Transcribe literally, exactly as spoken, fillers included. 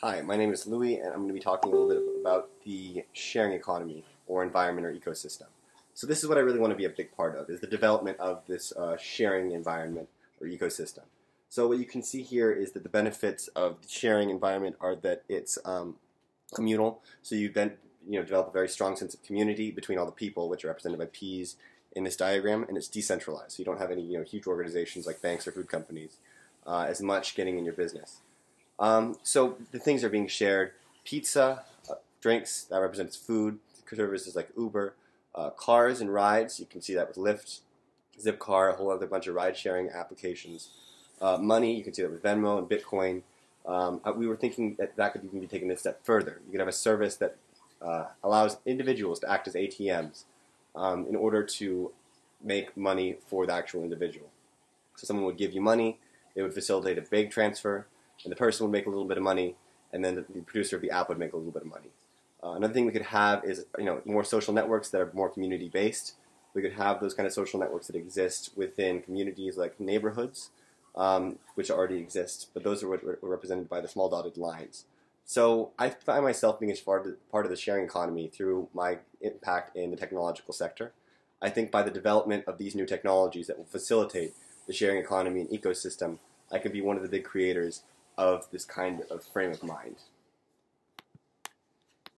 Hi, my name is Louis, and I'm going to be talking a little bit about the sharing economy, or environment, or ecosystem. So this is what I really want to be a big part of, is the development of this uh, sharing environment, or ecosystem. So what you can see here is that the benefits of the sharing environment are that it's um, communal, so you then you know, develop a very strong sense of community between all the people, which are represented by P's in this diagram, and it's decentralized, so you don't have any you know, huge organizations like banks or food companies uh, as much getting in your business. Um, so the things are being shared: pizza, uh, drinks, that represents food, services like Uber, uh, cars and rides, you can see that with Lyft, Zipcar, a whole other bunch of ride-sharing applications, uh, money, you can see that with Venmo and Bitcoin. Um, we were thinking that that could even be taken a step further. You could have a service that uh, allows individuals to act as A T Ms um, in order to make money for the actual individual. So someone would give you money, they would facilitate a big transfer, and the person would make a little bit of money, and then the, the producer of the app would make a little bit of money. Uh, another thing we could have is you know more social networks that are more community-based. We could have those kind of social networks that exist within communities like neighborhoods, um, which already exist, but those are what were represented by the small dotted lines. So I find myself being as far part of the sharing economy through my impact in the technological sector. I think by the development of these new technologies that will facilitate the sharing economy and ecosystem, I could be one of the big creators of this kind of frame of mind.